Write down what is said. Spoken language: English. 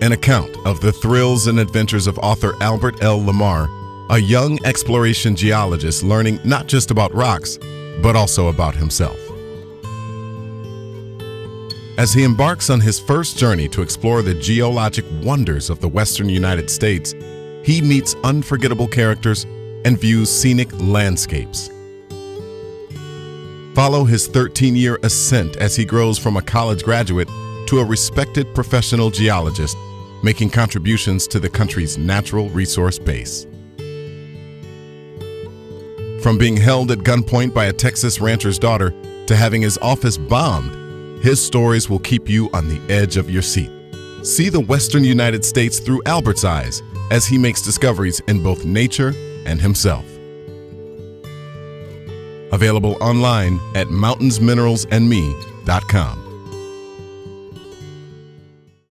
an account of the thrills and adventures of author Albert L. Lamarre, a young exploration geologist learning not just about rocks, but also about himself. As he embarks on his first journey to explore the geologic wonders of the western United States, he meets unforgettable characters and views scenic landscapes. Follow his 13-year ascent as he grows from a college graduate to a respected professional geologist, making contributions to the country's natural resource base. From being held at gunpoint by a Texas rancher's daughter to having his office bombed, his stories will keep you on the edge of your seat. See the Western United States through Albert's eyes as he makes discoveries in both nature and himself. Available online at mountainsmineralsandme.com.